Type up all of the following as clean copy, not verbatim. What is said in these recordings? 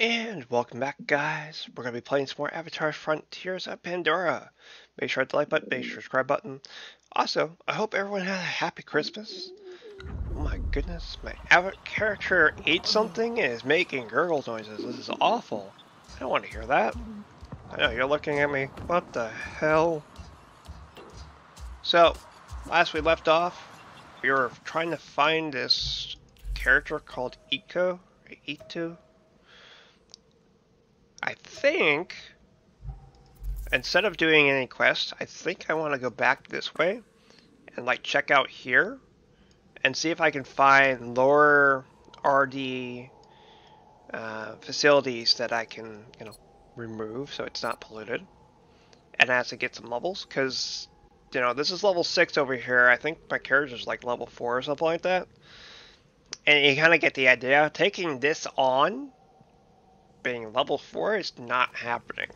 And welcome back, guys. We're going to be playing some more Avatar Frontiers of Pandora. Make sure to hit the like button, make sure to subscribe button. Also, I hope everyone had a happy Christmas. Oh my goodness, my avatar character ate something and is making gurgle noises. This is awful. I don't want to hear that. I know, you're looking at me. What the hell? So, last we left off, we were trying to find this character called Eko, or Eito, I think. Instead of doing any quests, I think I want to go back this way and like check out here and see if I can find lower RD facilities that I can, you know, remove so it's not polluted, and I have to get some levels because, you know, this is level 6 over here. I think my character's like level 4 or something like that, and you kind of get the idea. Taking this on being level 4 is not happening.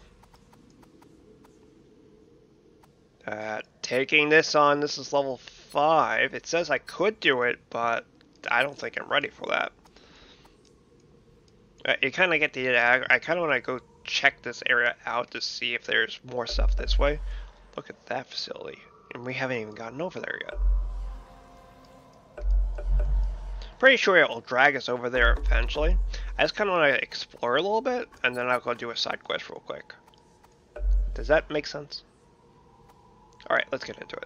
Taking this on, this is level 5. It says I could do it, but I don't think I'm ready for that. You kind of get the... I kind of want to go check this area out to see if there's more stuff this way. Look at that facility. And we haven't even gotten over there yet. Pretty sure it will drag us over there eventually. I just kind of want to explore a little bit, and then I'll go do a side quest real quick. Does that make sense? Alright, let's get into it.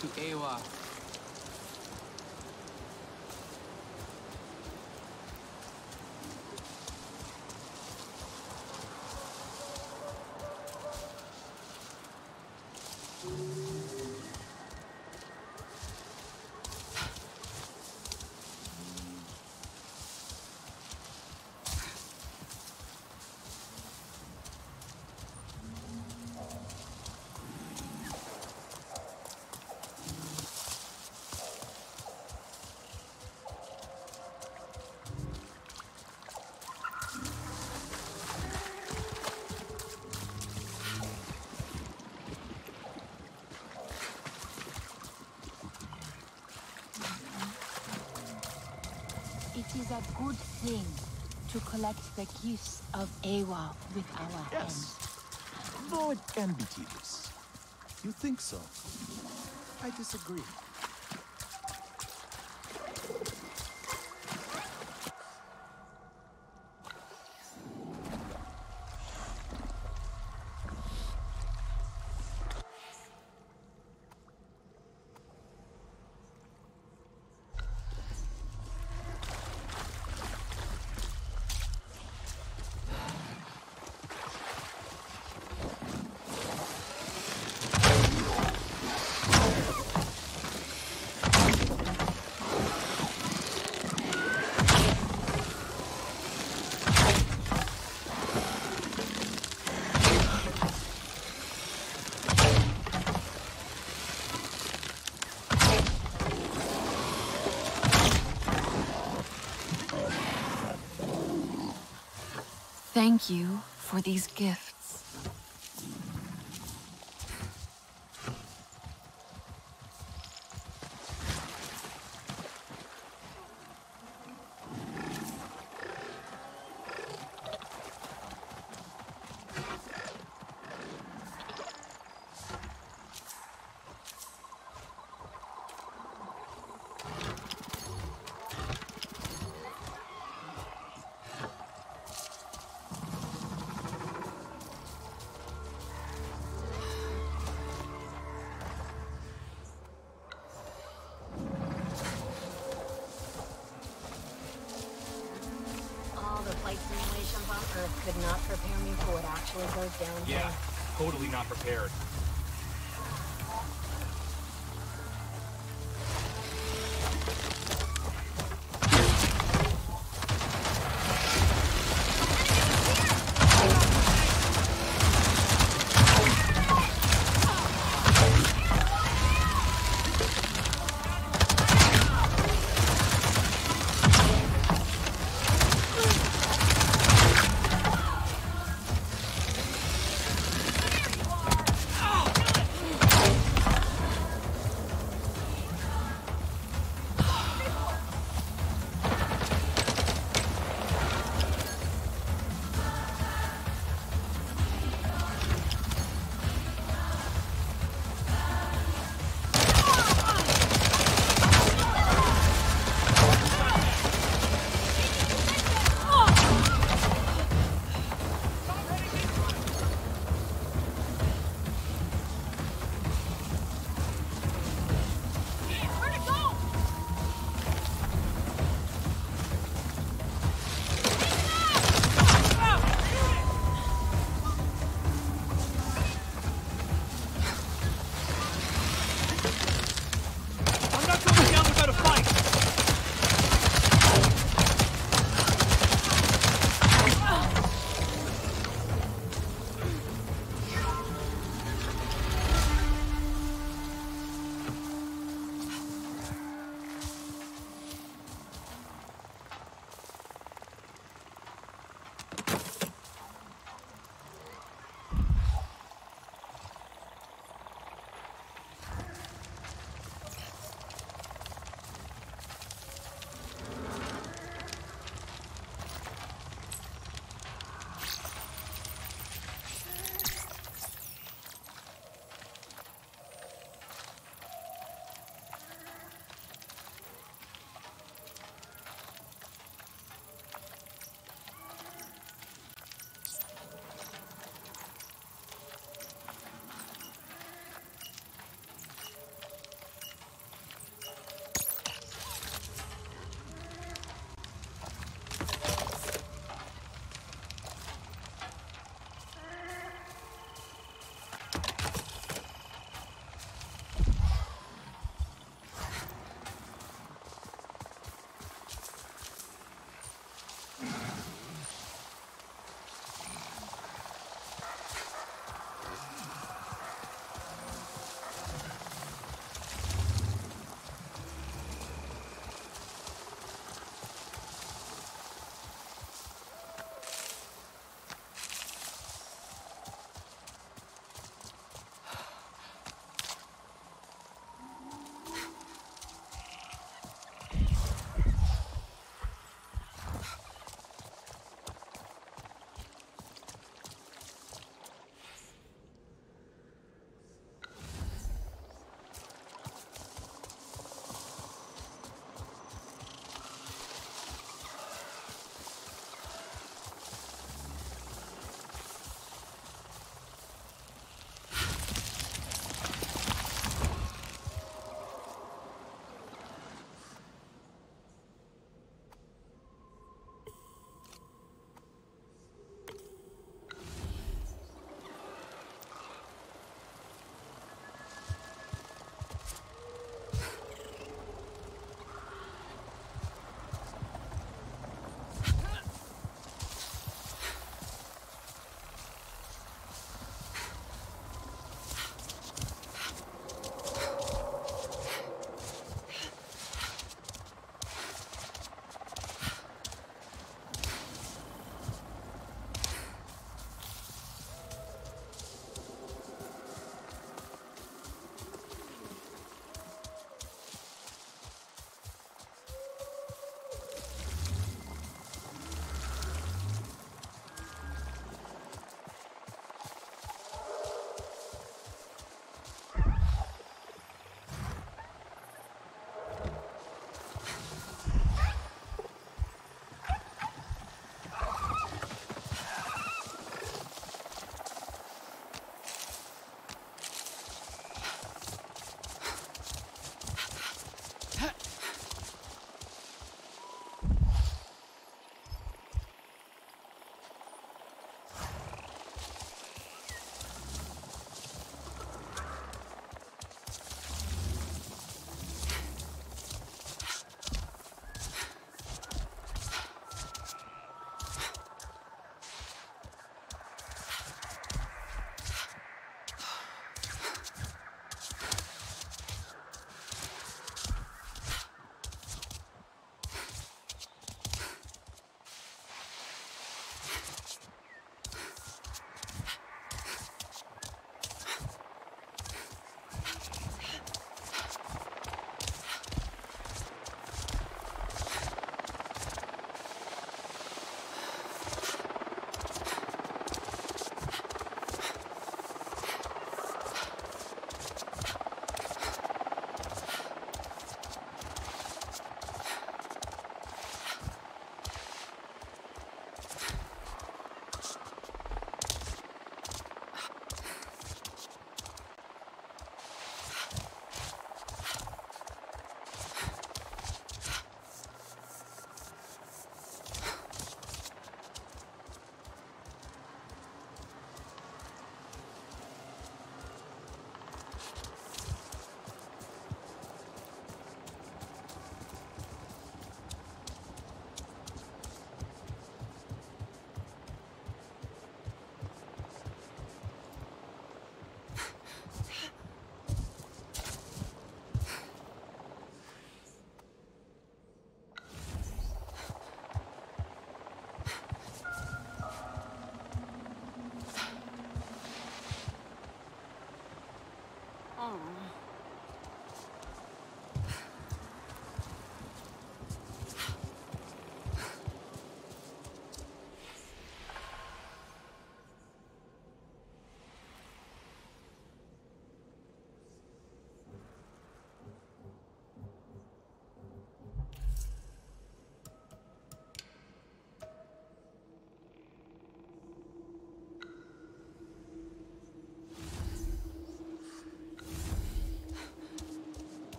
To Ewa. It is a good thing to collect the gifts of Ewa with our hands. Though it can be tedious. You think so? I disagree. Thank you for these gifts. Could not prepare me for what actually goes down here. Yeah, totally not prepared.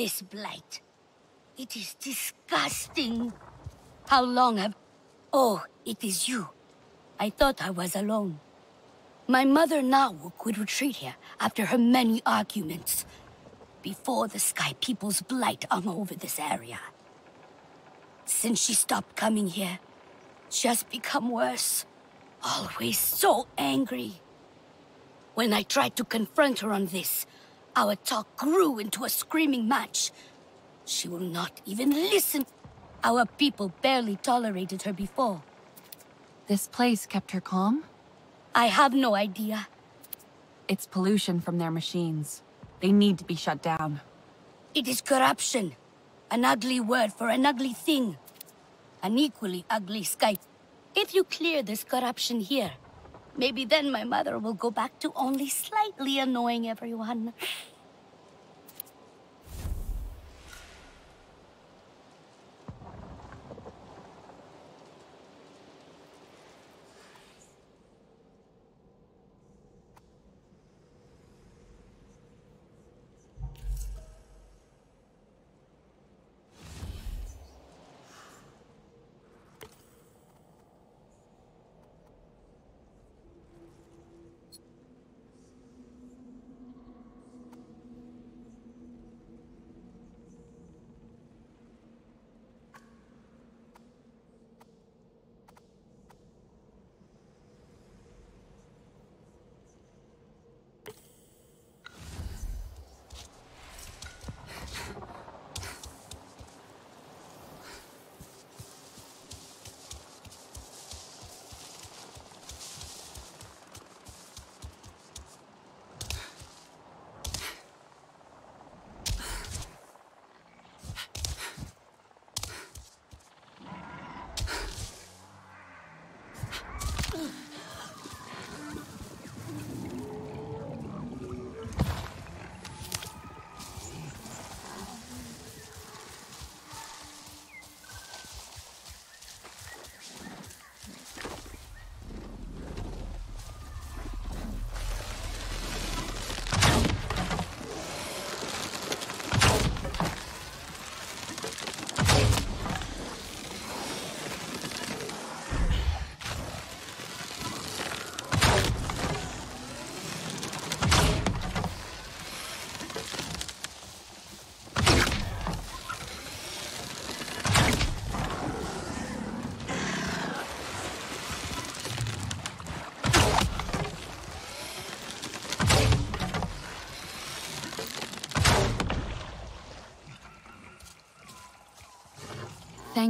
this blight. It is disgusting. How long have... Oh, it is you. I thought I was alone. My mother Nawuk would retreat here after her many arguments. Before the Sky People's blight hung over this area. Since she stopped coming here, she has become worse. Always so angry. When I tried to confront her on this, our talk grew into a screaming match. She will not even listen. Our people barely tolerated her before. This place kept her calm? I have no idea. It's pollution from their machines. They need to be shut down. It is corruption. An ugly word for an ugly thing. An equally ugly sky. If you clear this corruption here, maybe then my mother will go back to only slightly annoying everyone.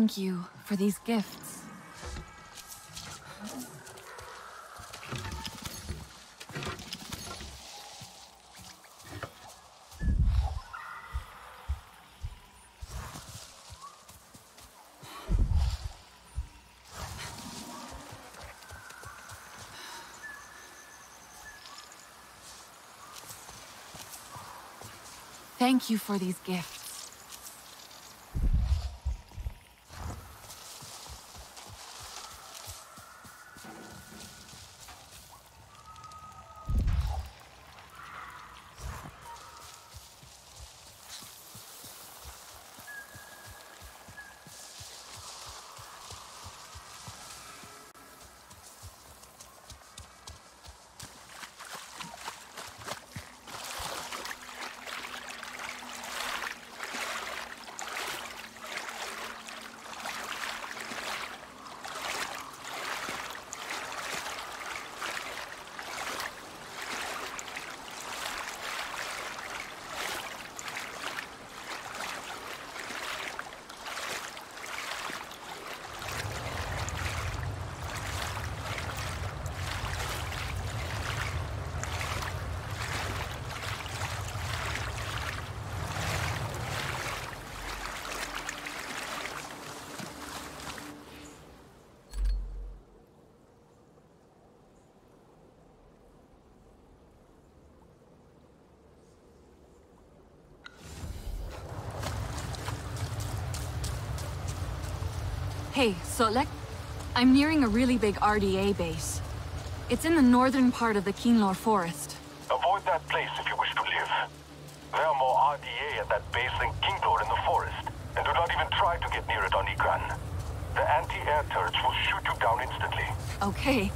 Thank you for these gifts. Thank you for these gifts. Hey, Solek, I'm nearing a really big RDA base. It's in the northern part of the Kinglor forest. Avoid that place if you wish to live. There are more RDA at that base than Kinglor in the forest, and do not even try to get near it on Ikran. The anti-air turrets will shoot you down instantly. Okay.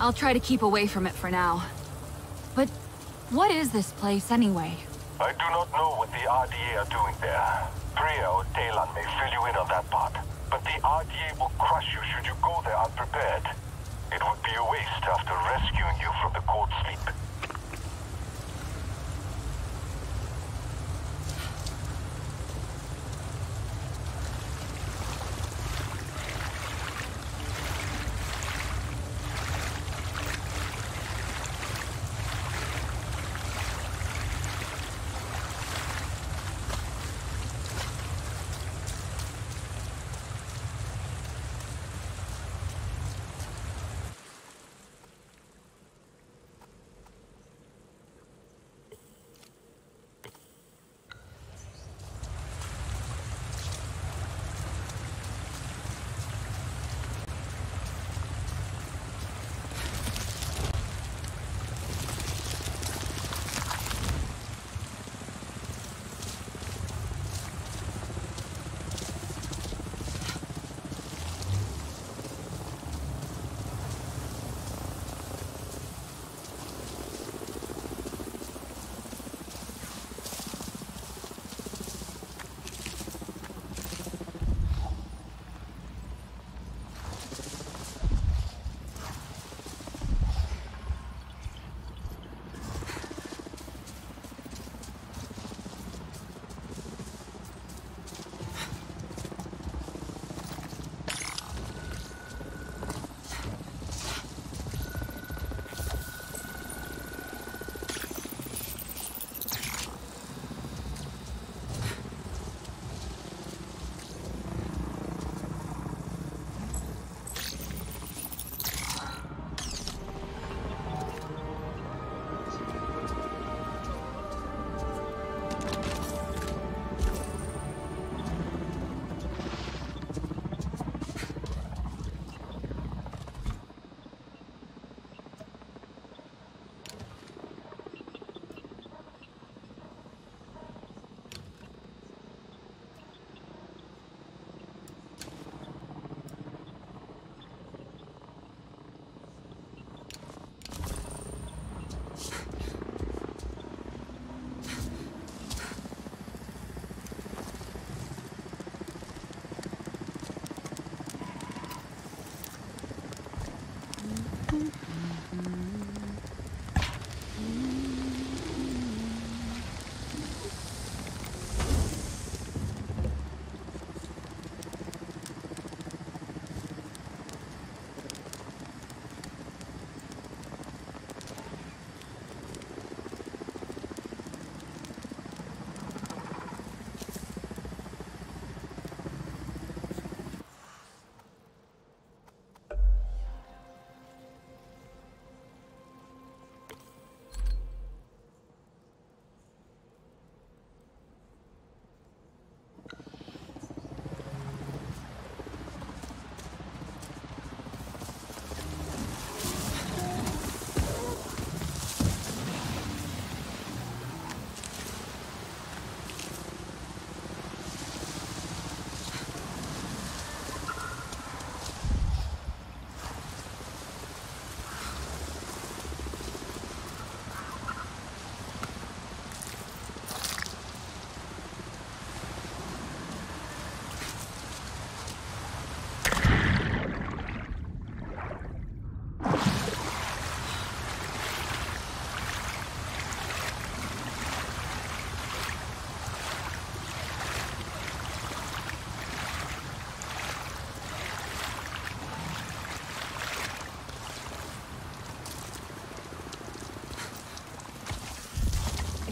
I'll try to keep away from it for now. But what is this place anyway? I do not know what the RDA are doing there. Priya or Teylan may fill you in on that part, but the RDA will crush you should you go there unprepared. It would be a waste after rescuing you from the cold sleep.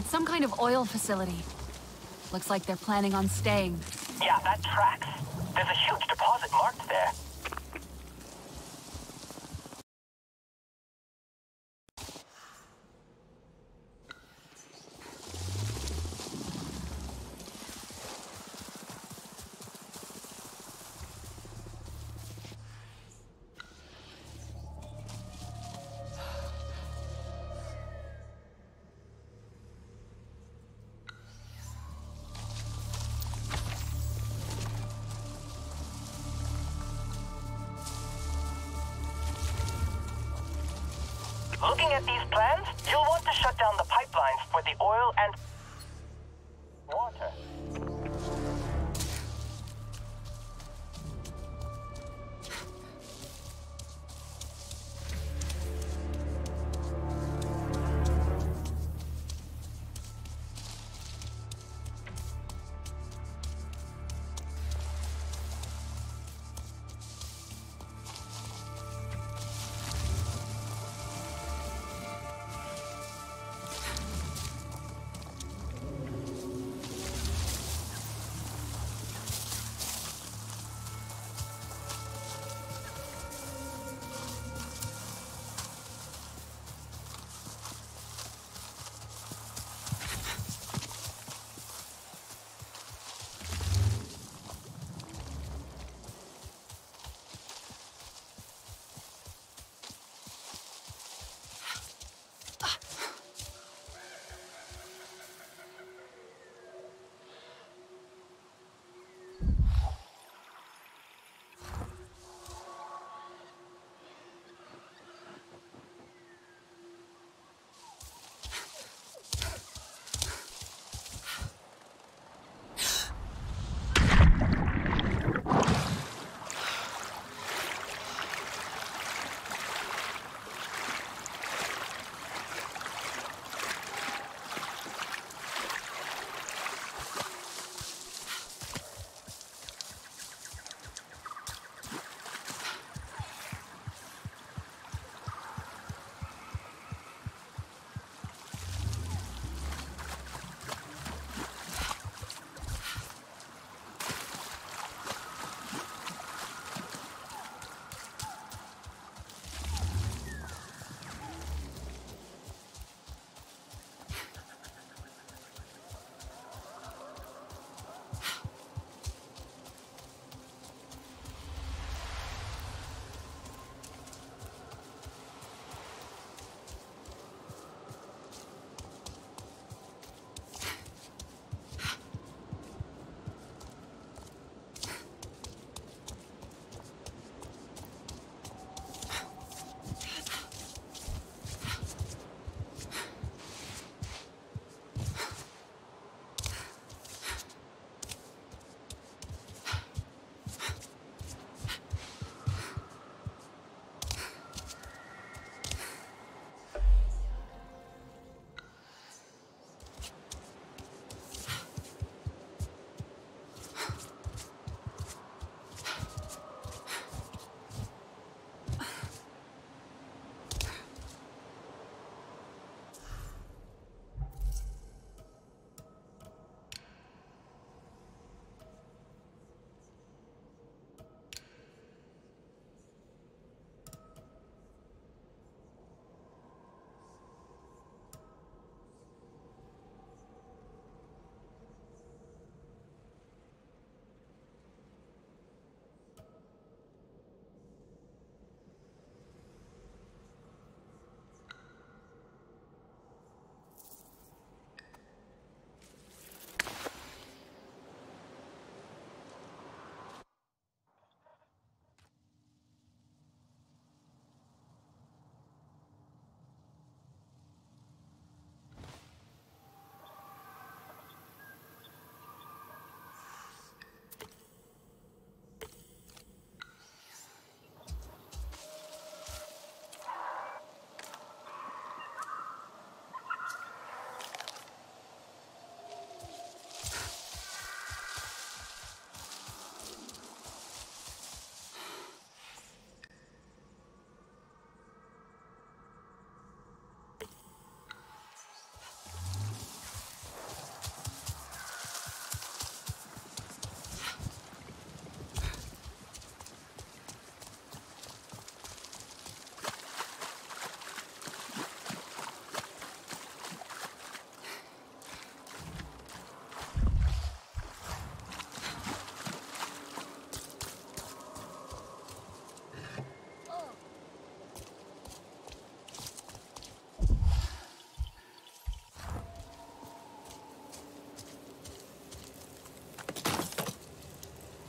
Some kind of oil facility. Looks like they're planning on staying. Yeah, that tracks. There's a huge deposit marked there. Looking at these plans, you'll want to shut down the pipelines for the oil and water.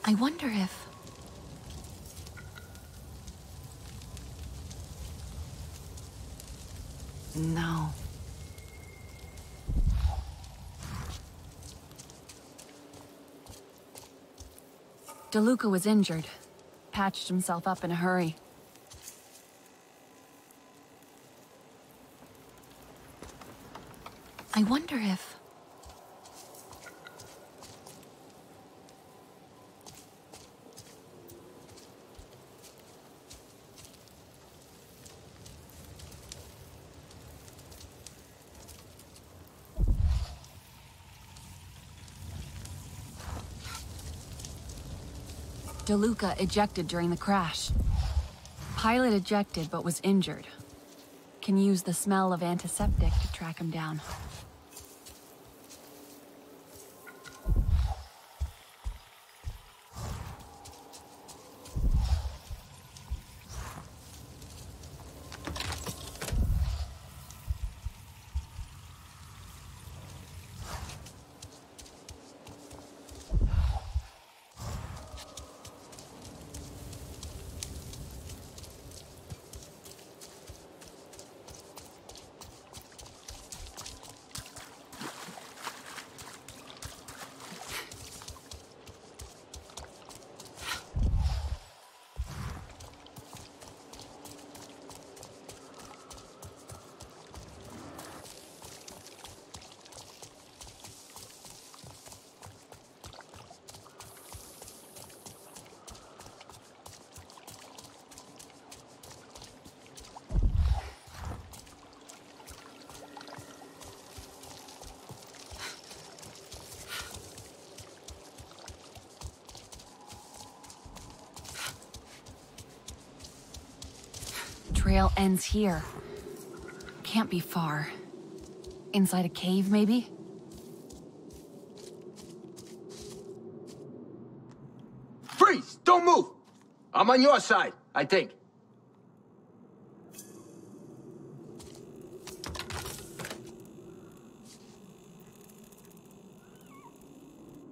I wonder if... No. DeLuca was injured. Patched himself up in a hurry. I wonder if... DeLuca ejected during the crash. Pilot ejected, but was injured. Can use the smell of antiseptic to track him down. Trail ends here. Can't be far. Inside a cave, maybe? Freeze! Don't move! I'm on your side, I think.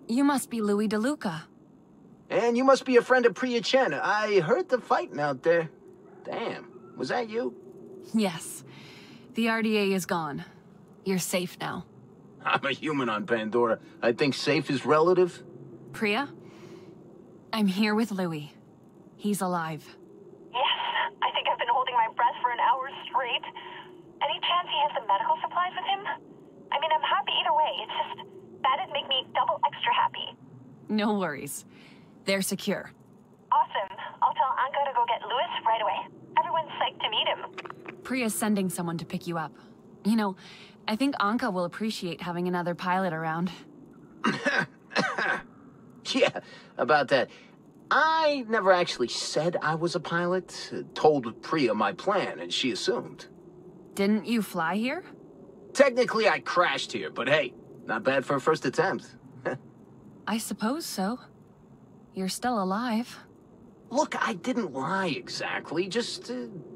You must be Louis DeLuca. And you must be a friend of Priya Chen. I heard the fighting out there. Damn. Was that you? Yes. The RDA is gone. You're safe now. I'm a human on Pandora. I think safe is relative. Priya? I'm here with Louie. He's alive. Yes. I think I've been holding my breath for an hour straight. Any chance he has the medical supplies with him? I mean, I'm happy either way. It's just, that'd make me double extra happy. No worries. They're secure. Awesome. I'll tell Anka to go get Louis right away. Everyone's psyched to meet him. Priya's sending someone to pick you up. You know, I think Anka will appreciate having another pilot around. Yeah, about that. I never actually said I was a pilot. Told Priya my plan, and she assumed. Didn't you fly here? Technically, I crashed here, but hey, not bad for a first attempt. I suppose so. You're still alive. Look, I didn't lie exactly, just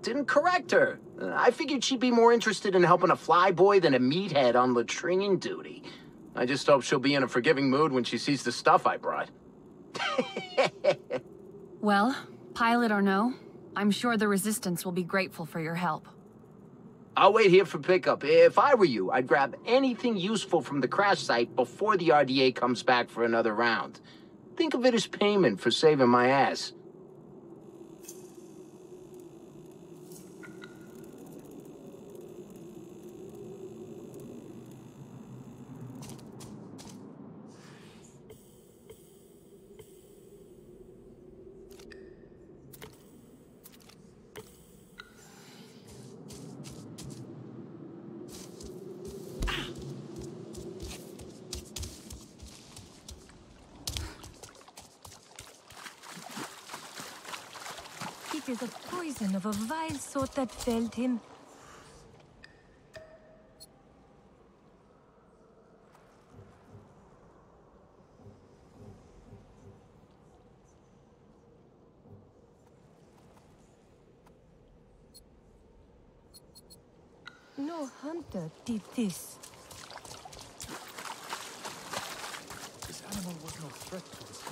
didn't correct her. I figured she'd be more interested in helping a flyboy than a meathead on latrine duty. I just hope she'll be in a forgiving mood when she sees the stuff I brought. Well, pilot or no, I'm sure the Resistance will be grateful for your help. I'll wait here for pickup. If I were you, I'd grab anything useful from the crash site before the RDA comes back for another round. Think of it as payment for saving my ass. Is a poison of a vile sort that felled him. No hunter did this. This animal was no threat to us.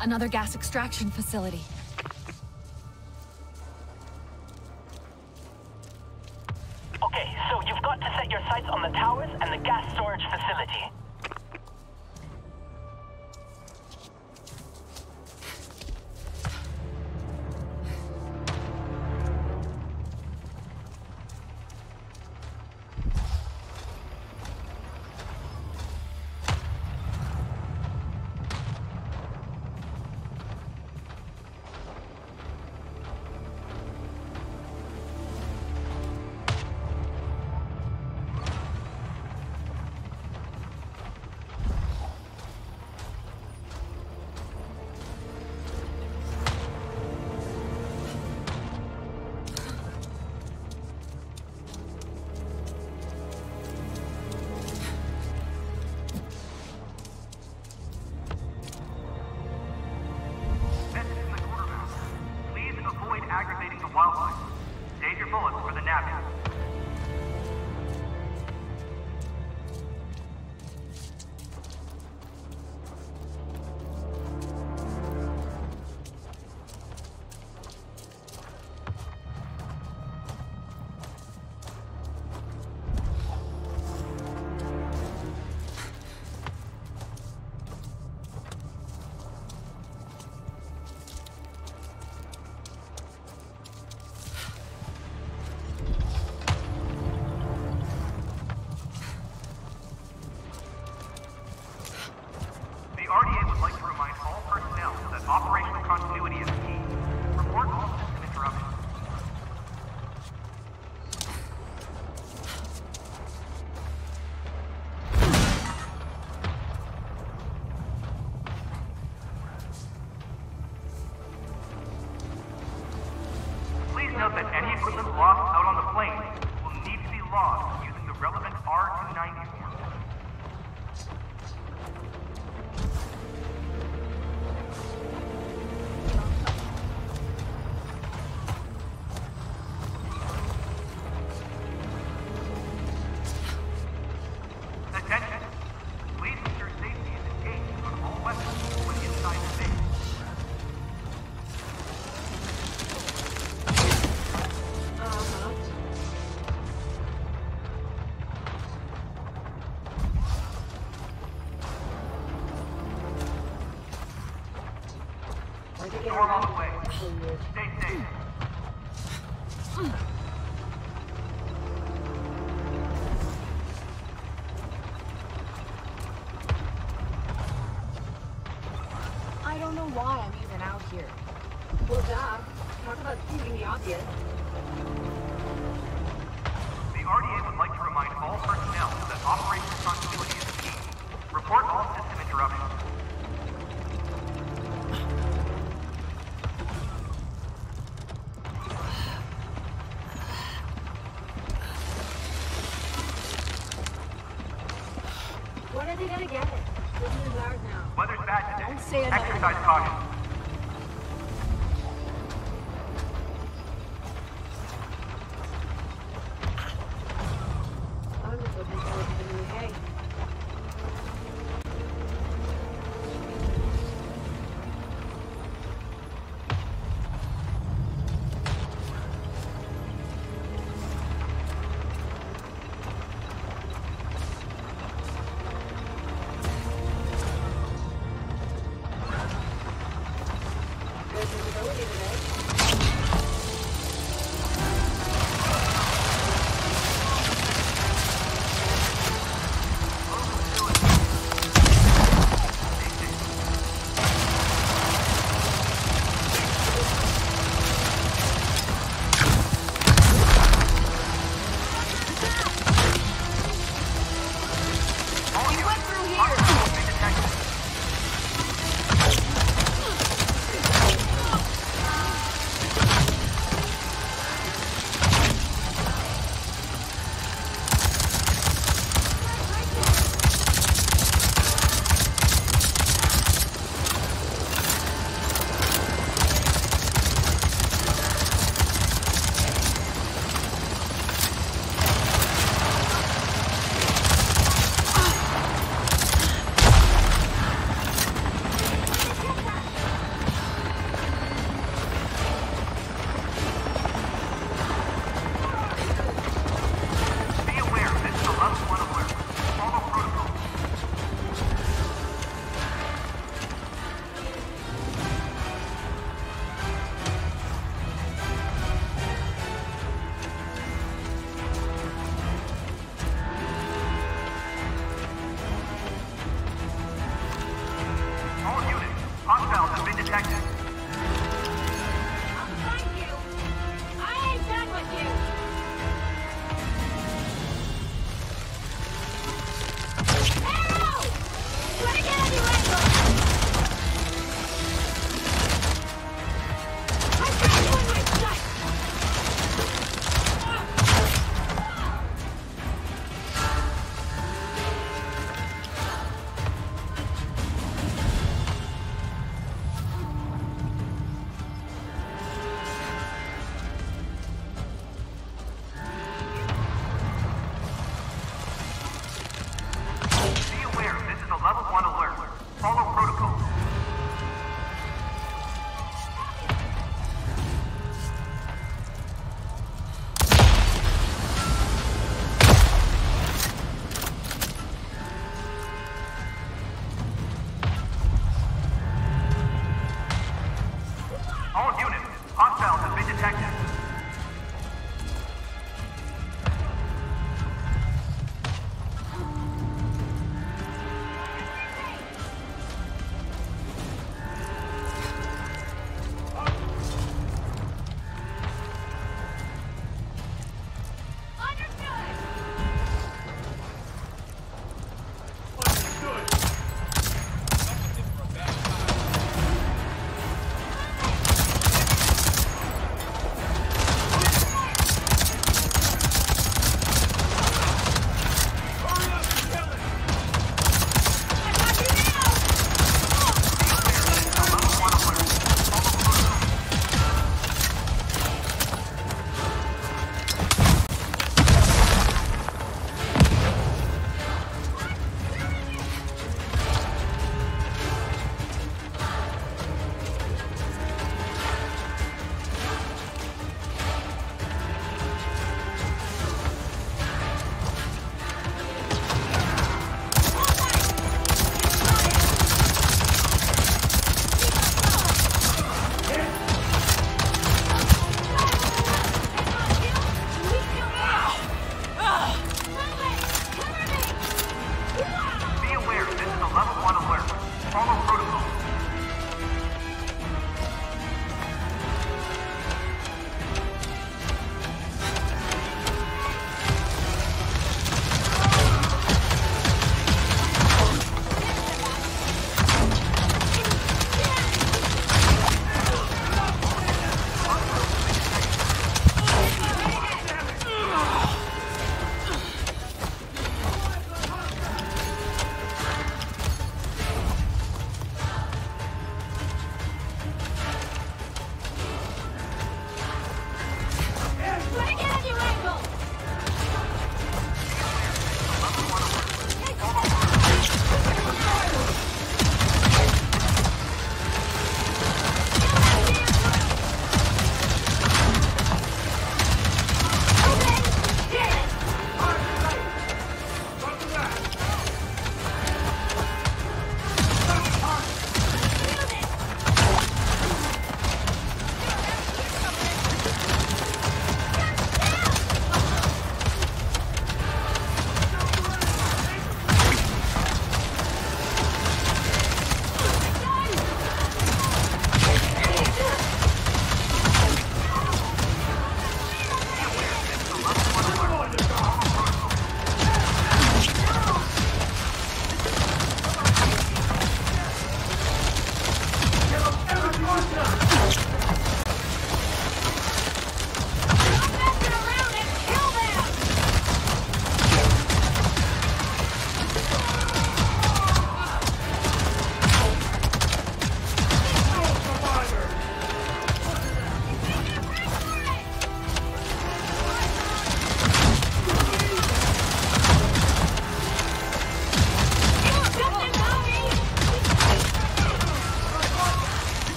Another gas extraction facility. Okay, so you've got to set your sights on the towers and the gas storage facility.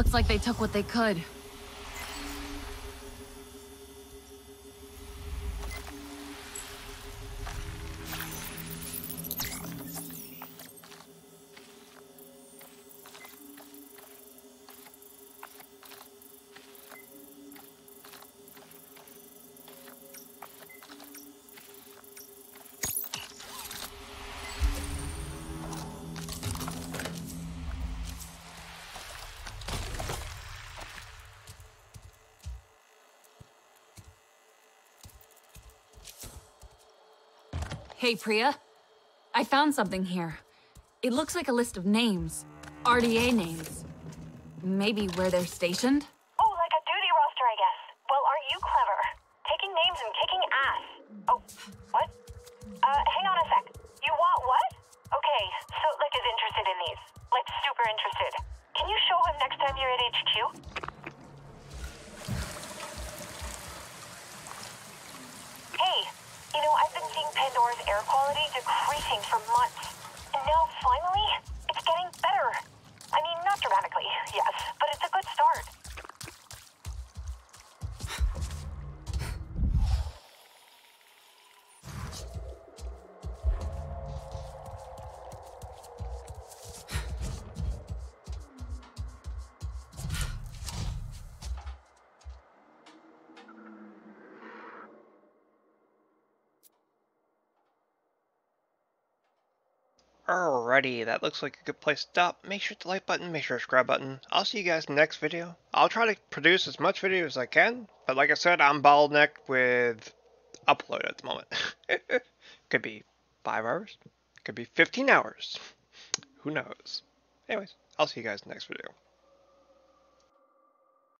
Looks like they took what they could. Hey, Priya. I found something here. It looks like a list of names. RDA names. Maybe where they're stationed? Oh, like a duty roster, I guess. Well, aren't you clever? Taking names and kicking ass. Oh, what? Hang on a sec. You want what? Okay, so Lick is interested in these. Lick's super interested. Can you show him next time you're at HQ? You know, I've been seeing Pandora's air quality decreasing for months. And now, finally, it's getting better. I mean, not dramatically, yes, but it's a good start. Alrighty, that looks like a good place to stop. Make sure to like button, make sure to subscribe button. I'll see you guys in the next video. I'll try to produce as much video as I can, but like I said, I'm bottlenecked with upload at the moment. Could be 5 hours, could be 15 hours. Who knows? Anyways, I'll see you guys in the next video.